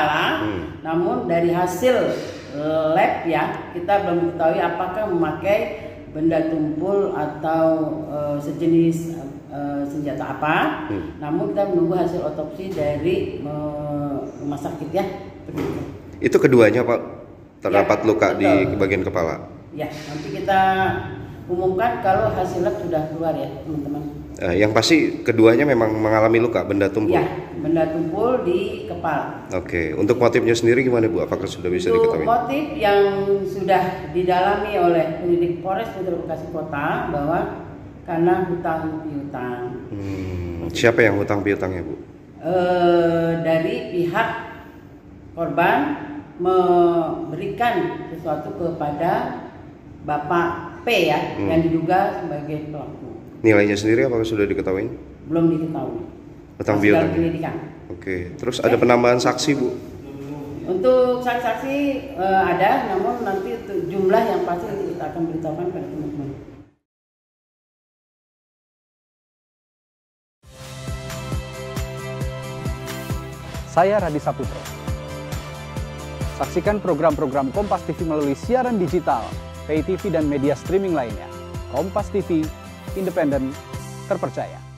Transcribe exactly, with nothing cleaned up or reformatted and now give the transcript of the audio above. bermasalah, hmm. namun dari hasil lab ya kita belum ketahui apakah memakai benda tumpul atau uh, sejenis uh, senjata apa. Hmm. Namun kita menunggu hasil otopsi dari uh, rumah sakit ya. Hmm. Itu keduanya Pak terdapat ya, luka betul. Di bagian kepala. Ya nanti kita umumkan kalau hasil lab sudah keluar ya teman-teman. Yang pasti keduanya memang mengalami luka benda tumpul. Ya, benda tumpul di kepala. Oke, untuk motifnya sendiri gimana Bu? Apakah sudah bisa untuk diketahui? Motif yang sudah didalami oleh penyidik Polres Metro Bekasi Kota bahwa karena hutang piutang. Hmm, siapa yang hutang piutangnya Bu? E, dari pihak korban memberikan sesuatu kepada Bapak P ya, hmm. yang diduga sebagai pelaku. Nilainya sendiri apakah sudah diketahui? Belum diketahui. Hutang piutang. Oke, terus Oke. ada penambahan saksi Bu? Untuk saksi-saksi e, ada, namun nanti jumlah yang pasti kita akan beritahukan pada teman-teman. Saya Raldi Saputra. Saksikan program-program Kompas T V melalui siaran digital, pay T V dan media streaming lainnya. Kompas T V. Independen, terpercaya.